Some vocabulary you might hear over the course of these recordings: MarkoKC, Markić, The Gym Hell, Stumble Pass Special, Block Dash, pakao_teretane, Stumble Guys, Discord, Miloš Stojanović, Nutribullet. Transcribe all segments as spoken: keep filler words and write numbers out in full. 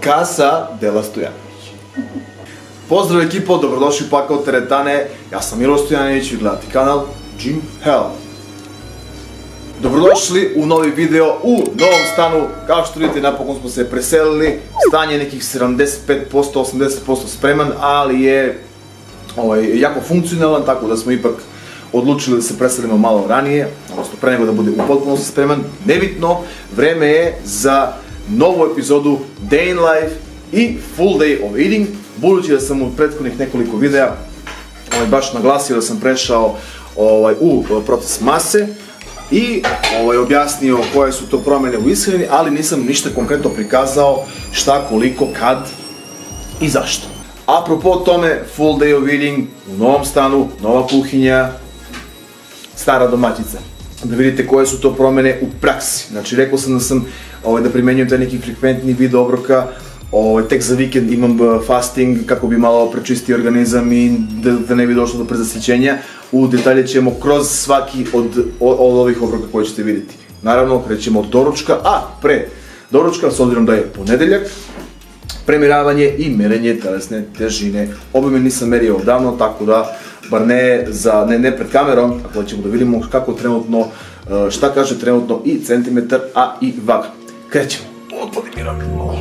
Kasa Dela Stojanović. Pozdrav ekipo, dobrodošli u pakao teretane. Ja sam Miloš Stojanović i gledate kanal Gym Hell. Dobrodošli u novi video u novom stanu. Kao što vidite, napokon smo se preselili. Stan je nekih sedamdeset pet posto, osamdeset posto spreman, ali je ovaj, jako funkcionalan, tako da smo ipak odlučili da se preselimo malo ranije, odnosno pre nego da bude u potpunosti spreman. Nebitno, vreme je za novu epizodu Day in Life i Full Day of Eating, budući da sam u prethodnih nekoliko videa baš naglasio da sam prešao u proces mase i objasnio koje su to promjene u ishrani, ali nisam ništa konkretno prikazao šta, koliko, kad i zašto. Apropo tome, Full Day of Eating u novom stanu, nova kuhinja, stara domaćica. Da vidite koje su to promjene u praksi. Znači, rekao sam da sam da primenjujem taj neki frekventni vid obroka, tek za vikend imam fasting kako bi malo prečistio organizam i da ne bi došlo do prezasićenja. U detalje ćemo kroz svaki od ovih obroka koje ćete vidjeti. Naravno, krećemo od doručka, a pre doručka, s obzirom da je ponedeljak, premjeravanje i merenje telesne težine. Obime nisam merio odavno, tako da bar ne pred kamerom, tako da ćemo da vidimo kako trenutno, šta kaže trenutno i centimetar, a i vaga. Krećemo. Otpadi mi raklo.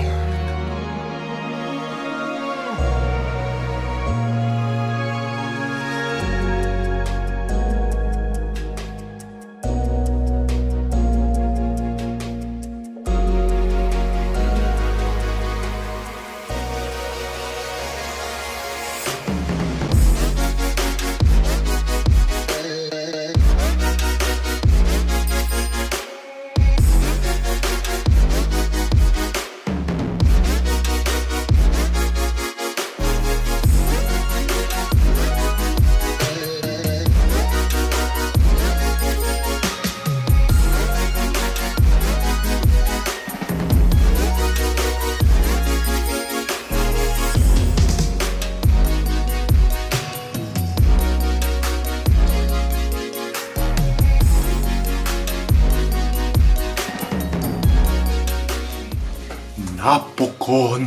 Napokon!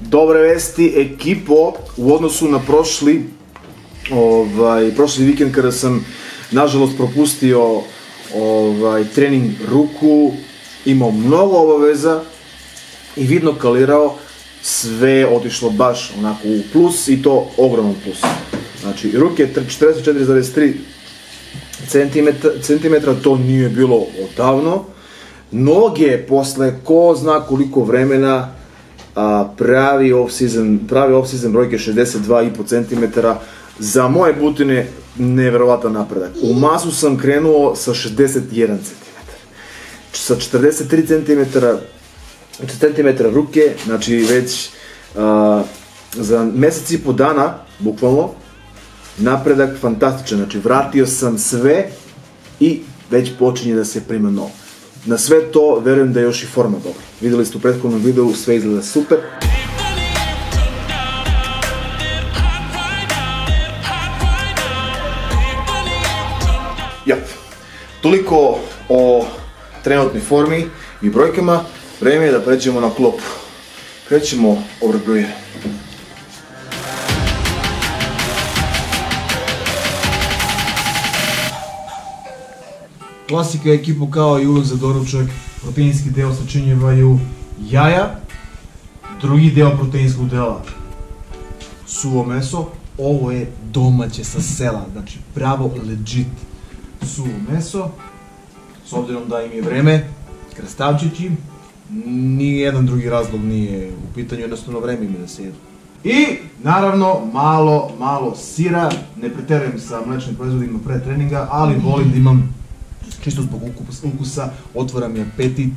Dobre vesti, ekipo, u odnosu na prošli vikend kada sam nažalost propustio trening ruku, imao mnogo obaveza i vidno kalirao, sve je otišlo baš onako u plus i to ogroman plus. Znači, ruke je četrdeset četiri zarez tri centimetra, to nije bilo odavno. Noge posle ko zna koliko vremena, pravi off-season brojke šezdeset dva zarez pet centimetra, za moje butine nevjerovatan napredak. U masu sam krenuo sa šezdeset jedan centimetar, sa četrdeset tri centimetra ruke, znači već za mesec i po dana, bukvalno, napredak fantastičan, znači vratio sam sve i već počinje da se prima novo. Na sve to verujem da je još i forma dobra. Vidjeli ste u prethodnom videu, sve izgleda super. Jop. Toliko o trenutnoj formi i brojkama, vrijeme je da pređemo na klop. Krećemo over bruje. Klasika ekipu kao i uvek za doručak, proteinski deo sačinjavaju jaja, drugi deo proteinskog dela suvo meso, ovo je domaće sa sela, znači pravo legit suvo meso, s obzirom da im je vreme, krastavčići, nijedan drugi razlog nije u pitanju, jednostavno vreme im je da se jedu. I naravno malo, malo sira, ne preterujem sa mlečnim proizvodima pre treninga, ali volim da imam čisto zbog ukusa, otvara mi apetit,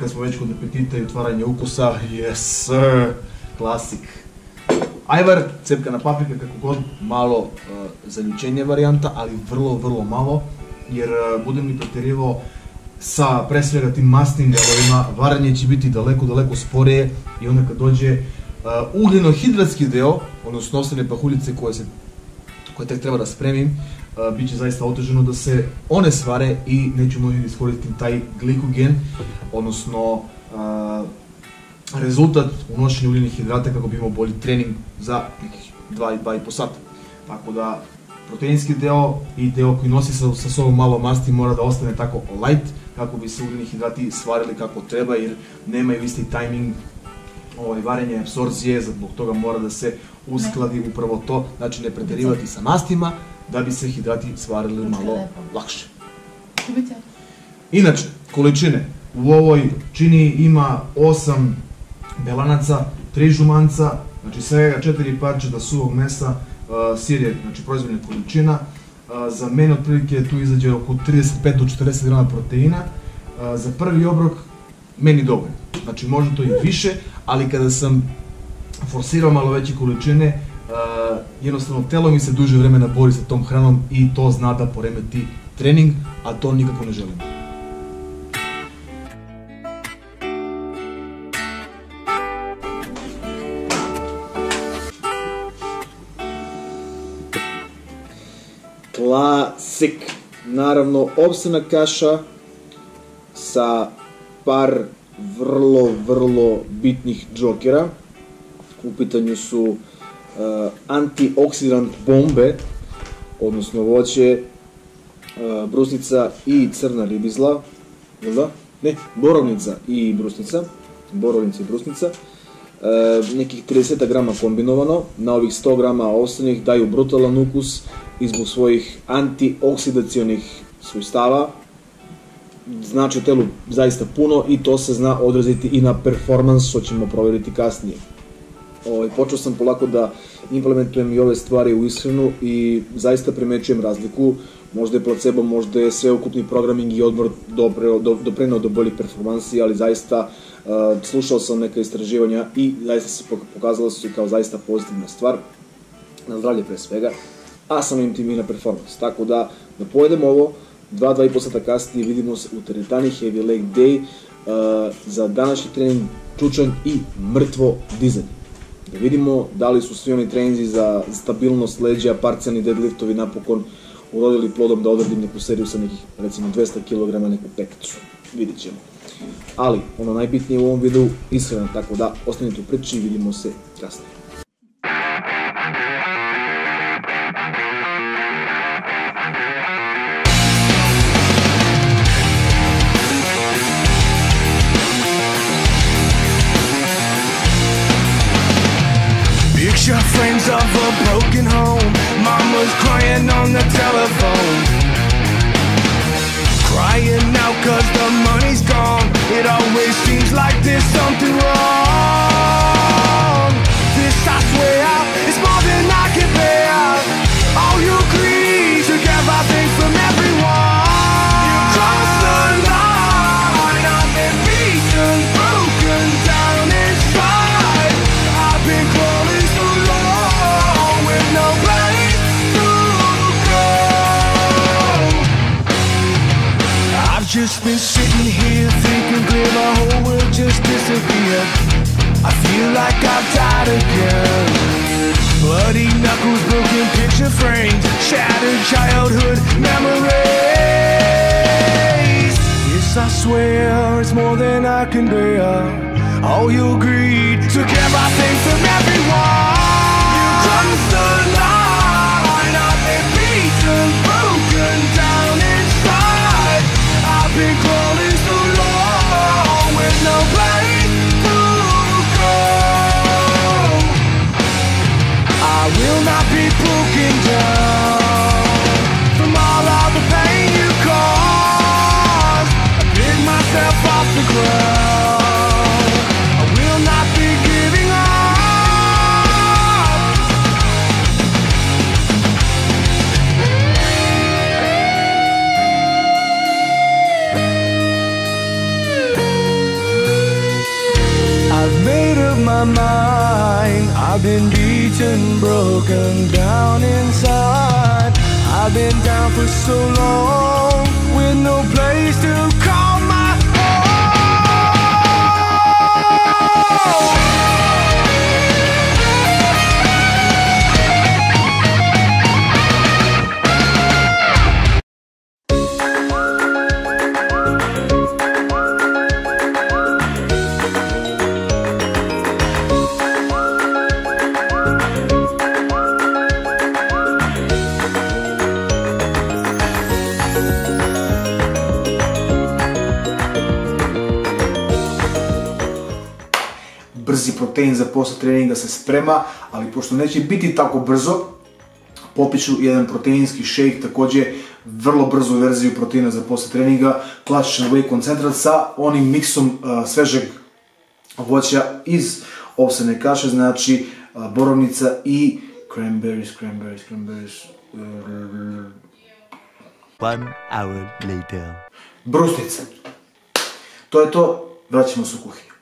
kad smo već kod apetita i otvaranja ukusa, yes sir, klasik. Ajvar, cepkana paprika, kako god, malo zaljučenje varijanta, ali vrlo, vrlo malo, jer budem li preterivao sa pre svega tim masnim delovima, varanje će biti daleko, daleko sporije i onda kad dođe ugljenohidratski deo, odnosno osnovne pahuljice koje se koje tek treba da spremim, bit će zaista otežano da se one svare i neću moći da iskoristim taj glikogen, odnosno rezultat unošenja ugljenih hidrata kako bi imao bolji trening za nekih dva do dva i po sata. Tako da proteinski deo i deo koji nosi sa sobom malo masti mora da ostane tako light kako bi se ugljeni hidrati svarili kako treba jer nemaju isti tajming varenja i apsorpcije, zbog toga mora da se uskladi upravo to, znači ne preterivati sa mastima, da bi se hidrati svarili malo lakše. Inače, količine. U ovoj čini ima osam belanaca, tri žumanca, znači svega četiri parčeta suvog mesa, sir je proizvoljna količina. Za mene otprilike tu izađe oko trideset pet do četrdeset grama proteina. Za prvi obrok meni dovoljno. Znači možda to i više, ali kada sam forsirao malo veće količine, jednostavno telo mi se duže vremena bori sa tom hranom i to zna da poremeti trening, a to nikako ne želim. Klasik! Naravno, opsena kaša sa par vrlo, vrlo bitnih džokera. U pitanju su antioksidant bombe, odnosno voće, brusnica i crna ribizla, ne, borovnica i brusnica, borovnica i brusnica, nekih trideset grama kombinovano, na ovih sto grama ostanih daju brutalan ukus i zbog svojih antioksidacionih svojstava, znači u telu zaista puno i to se zna odraziti i na performans, što ćemo provjeriti kasnije. Počeo sam polako da implementujem i ove stvari u ishranu i zaista primećujem razliku, možda je placebo, možda je sveukupni programming i odmor doprineo do boljih performansi, ali zaista slušao sam neka istraživanja i zaista se pokazalo su kao zaista pozitivna stvar, na zdravlje pre svega, a sam im tim i na performans. Tako da da pojedemo ovo, dva do dva i po sata kasnije vidimo se u teretani Heavy Leg Day za današnji trening čučanj i mrtvo dizanje. Da vidimo da li su svi oni treninzi za stabilnost leđa, parcijalni deadliftovi napokon urodili plodom da odradim neku seriju sa nekih recimo dvesta kilograma neku pekicu. Vidit ćemo. Ali ono najbitnije u ovom videu ishrana, tako da ostanite u priči i vidimo se kasnije. Frames of a broken home, mama's crying on the telephone, crying out cause the money's gone, it always seems like there's something wrong, this I swear it's more than I can bear, all you greed, you grab our things from everyone, you cross the line, I've been beaten, broken down inside, I've been crawling through no place to go. I've just been sitting here thinking clear, my whole world just disappeared. I feel like I've died again. Bloody knuckles, broken picture frames, shattered childhood memories. I can bear. Oh, you agreed to get my things from everyone. You crossed the line. I've been beaten, broken down inside. I've been crawling so long with no place to go. I will not be broken down. Mind. I've been beaten, broken down inside. I've been down for so long with no place to call my home. Brzi protein za posle treninga se sprema, ali pošto neće biti tako brzo, popiću jedan proteinski shake, također vrlo brzu verziju proteina za posle treninga, klasičan whey koncentrat sa onim miksom svežeg voća iz ovsene kaše, znači borovnica i cranberries, cranberries, cranberries. Brusnice. To je to, vraćamo se u kuhinju.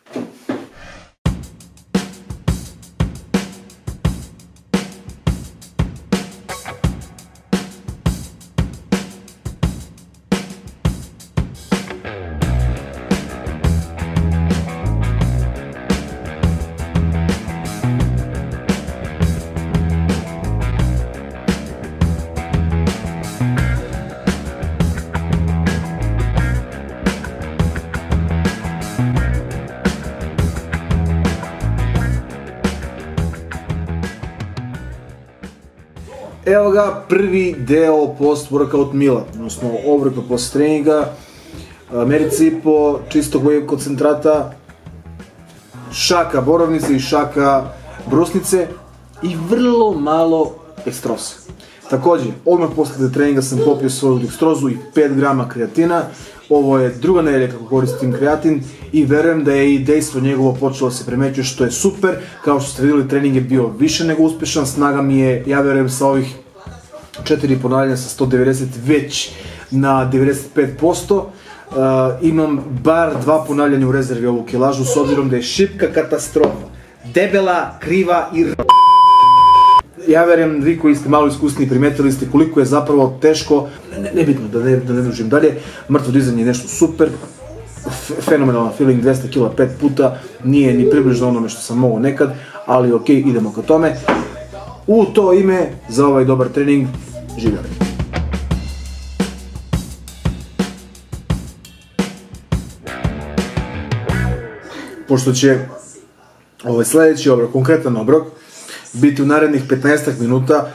Evo ga, prvi deo post-workout meal-a, odnosno obroka posle treninga, merica i po čistog whey koncentrata, šaka borovnice i šaka brusnice i vrlo malo dekstroze. Također, odmah posle treninga sam popio svoju dekstrozu i pet grama kreatina. Ovo je druga nedelja kako koristim kreatin i verujem da je i dejstvo njegovo počelo da se primećuje, što je super. Kao što ste vidjeli, trening je bio više nego uspješan, snaga mi je, ja verujem, sa ovih četiri ponavljanja sa sto devedeset već na devedeset pet posto. Imam bar dva ponavljanja u rezervi ovu kilažu, s obzirom da je šipka katastrofa, debela, kriva i r***. Ja verujem, vi koji ste malo iskusni primetili ste koliko je zapravo teško, nebitno da ne dužim dalje, mrtvo dizanje je nešto super, fenomenalan feeling, dvesta kila pet puta, nije ni približno onome što sam mogao nekad, ali ok, idemo ka tome. U to ime, za ovaj dobar trening, živjeli! Pošto će ovaj sljedeći obrok, konkretan obrok, biti u narednih petnaestak minuta,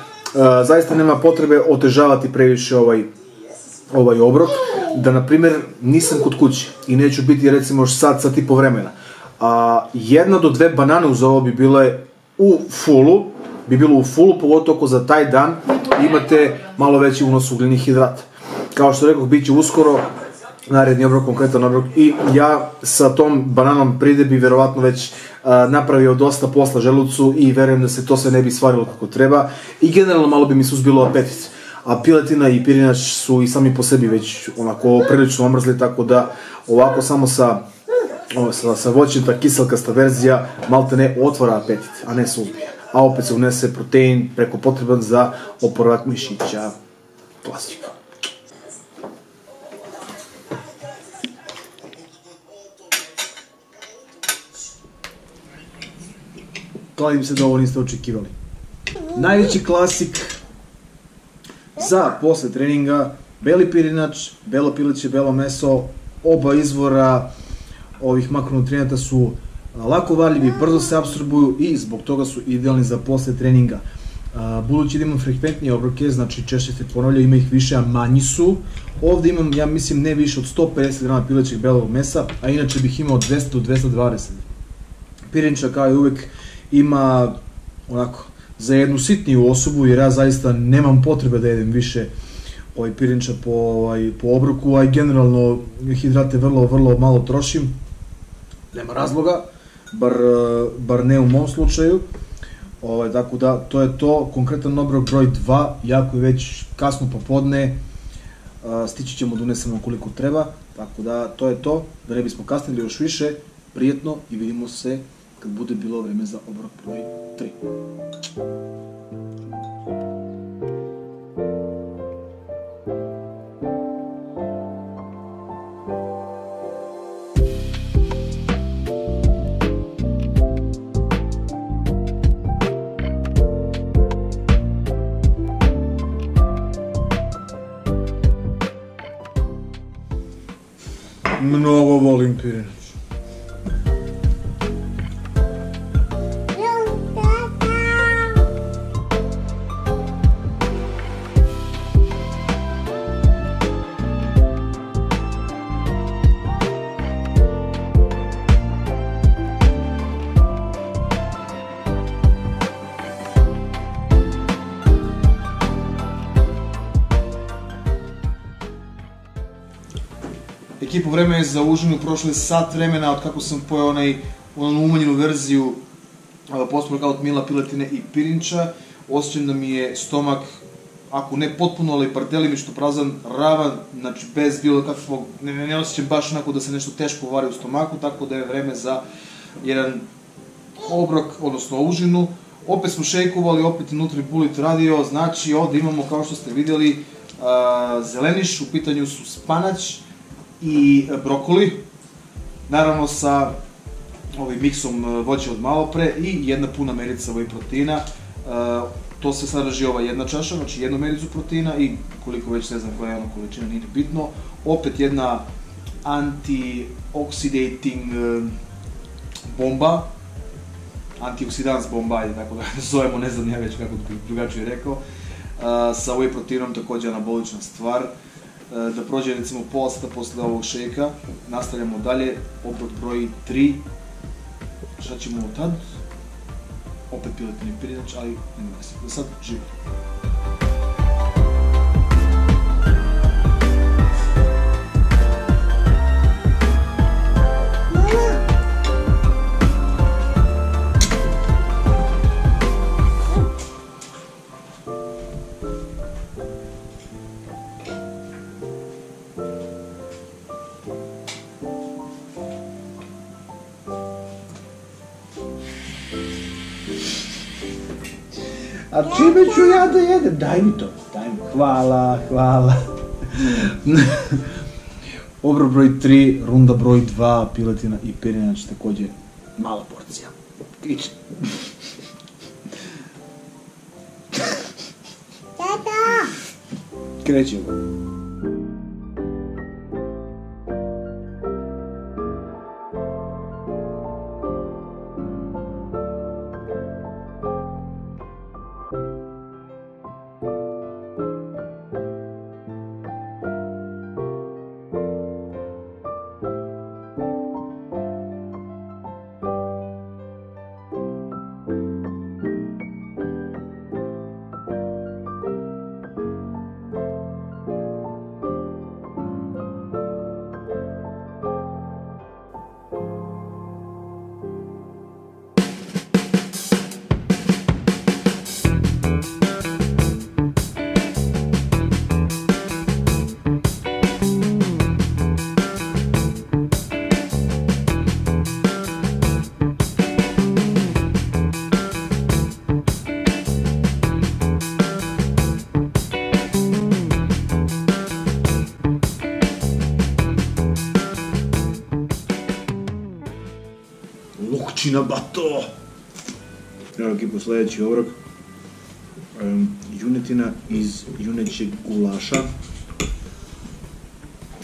zaista nema potrebe otežavati previše ovaj obrok, da na primjer nisam kod kući i neću biti recimo još sat, sat i po vremena. Jedna do dve banane uz ovo bi bile u fullu, bi bilo u fullu, pogotovo ako za taj dan imate malo veći unos ugljenih hidrata. Kao što rekoh, bit će uskoro naredni obrok, konkretan obrok, i ja sa tom bananom pride bi verovatno već napravio dosta posla želucu i verujem da se to sve ne bi svarilo kako treba i generalno malo bi mi suzbilo apetit. A piletina i pirinač su i sami po sebi već onako prilično omrzli, tako da ovako samo sa voćem ta kiselkasta verzija malte ne otvara apetit, a ne se ubija. A opet se unese protein preko potreban za oporavak mišića. Klasika. Kladim se da ovo niste očekivali. Najveći klasik za posle treninga, beli pirinač, belo pileće, belo meso, oba izvora ovih makronutrijenata su lako varljivi, brzo se apsorbuju i zbog toga su idealni za posle treninga. Budući da imam frekventnije obroke, znači češće se ponavljaju, ima ih više, a manji su. Ovde imam, ja mislim, ne više od sto pedeset grama pilećeg belovog mesa, a inače bih imao dvesta do dvesta dvadeset. Pirinča, kao i uvek, ima onako za jednu sitniju osobu, jer ja zaista nemam potrebe da jedem više pirinča po obroku, a i generalno hidrate vrlo, vrlo malo trošim. Nema razloga, bar ne u mom slučaju. Tako da, to je to, konkretan obrok broj dva, jako je već kasno popodne, stići ćemo da unesemo koliko treba, tako da to je to, da ne bismo kasnili još više, prijetno i vidimo se kad bude bilo vreme za obrok broj tri. Mnogo volim pirinač. Ekipo, vreme je za užinu, prošlo je sat vremena od kako sam pojao onu umanjenu verziju post-workout mila piletine i pirinča. Osjećam da mi je stomak, ako ne potpuno, ali bar delimično prazan, ravan, znači bez bilo kakvog, ne osjećam baš onako da se nešto teško vari u stomaku, tako da je vreme za jedan obrok, odnosno užinu. Opet smo šejkovali, opet je Nutribullet radio, znači ovde imamo, kao što ste videli, zeleniš, u pitanju su spanać i brokoli, naravno sa ovim miksom voća od malopre i jedna puna merica ovih proteina. To se sadrži ova jedna čaša, znači jednu mericu proteina i koliko već ne znam koja je ona količina, nije bitno. Opet jedna antioxidating bomba, antioksidans bomba, tako da zovemo, ne znam ja već kako drugačije rekao. Sa ovim proteinom također anabolična stvar. Da prođe recimo pola sata posle ovog šejka, nastavljamo dalje, obrok broj tri, šta ćemo od tad? Opet piletini pirinač, ali nema veze. Za sad, živimo. A čime ću ja da jedem? Daj mi to, daj mi. Hvala, hvala. Obrok broj tri, runda broj dva, piletina i pirinač, takođe mala porcija. Kriče. Tata! Krećemo. Na bato! Evo ekipo, sledeći obrok. Junetina iz junećeg gulaša.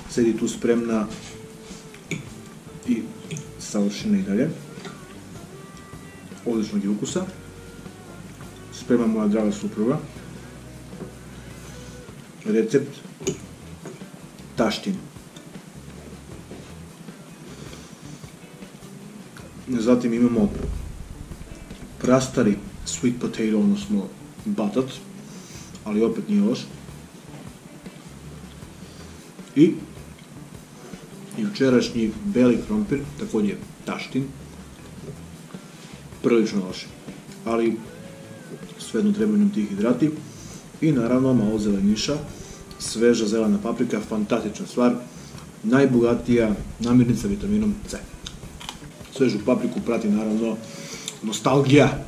Sedi tu spremna i savršene i dalje. Odličnog je ukusa. Sprema moja draga supruga. Recept taštin. Zatim imamo prastari sweet potato, odnosno batat, ali opet nije loš. I jučerašnji beli krompir, također taštin, prilično loš, ali svejedno trebaju nam tih hidrati. I naravno malo zeleniša, sveža zelena paprika, fantastična stvar, najbogatija namirnica vitaminom C. Svežu papriku prati naravno nostalgija,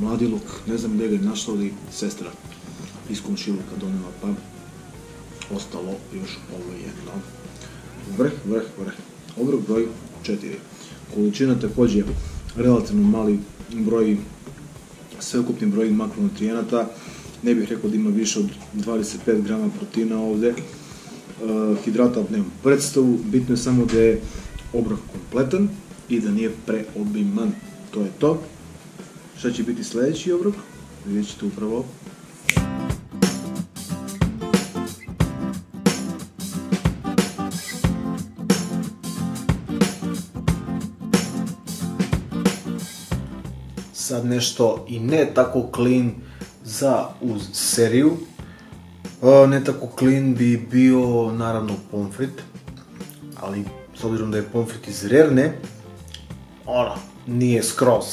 mladi luk, ne znam gdje ga je našla, ali sestra iz komšiluka donela, pa ostalo još ovo jedno. Vrh, vrh, vrh. Obrok broj četiri. Količina također relativno mali broj, sveukupni broj makronutrijenata. Ne bih rekao da ima više od dvadeset pet grama proteina ovdje. Hidrata nemam predstavu, bitno je samo da je obrok kompletan i da nije preobiman. To je to. Šta će biti sljedeći obrok? Vidjet ćete upravo. Sad nešto i ne tako clean za uz seriju. Ne tako clean bi bio naravno pomfrit, ali s obzirom da je pomfrit iz Rerne, ona nije skroz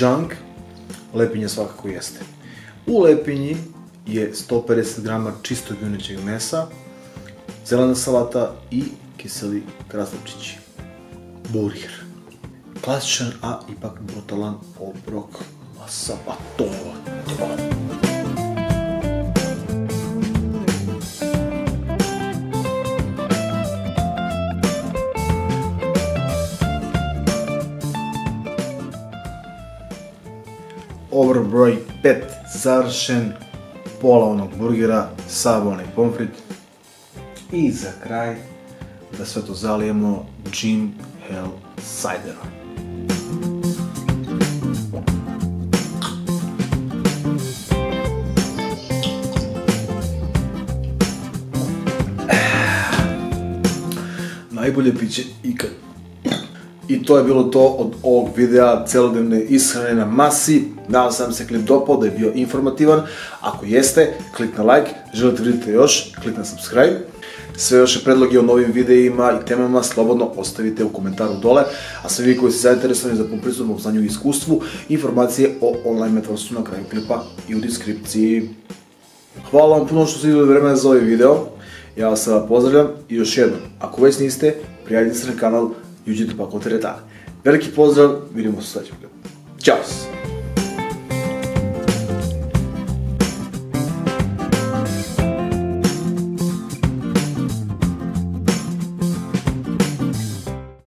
junk, lepinja svakako jeste. U lepinji je sto pedeset grama čistog junećeg mesa, zelena salata i kiseli krasnopčići. Burger. Klasičan, a ipak brutalan obrok masa, pa to je. Obrok broj pet, savršen, pola onog burgera, sav onaj pomfrit. I za kraj, da sve to zalijemo Gym Hell ciderom. Najbolje piće ikad. I to je bilo to od ovog videa cjelodnevne ishrane na masi. Nadam se da vam se klip dopao, da je bio informativan. Ako jeste, klik na like, želite vidjeti još, klik na subscribe. Sve vaše predloge o novim videima i temama slobodno ostavite u komentaru dole. A svi vi koji ste zainteresovani za popristupu znanju i iskustvu, informacije o online metodu su na kraju klipa i u deskripciji. Hvala vam puno što ste imali vremena za ovaj video. Ja vas sada pozdravljam i još jednom, ako već niste, prijavite se na kanal i uđite pakao teretane. Veliki pozdrav, vidimo se u sljedećem klipu. Ćao!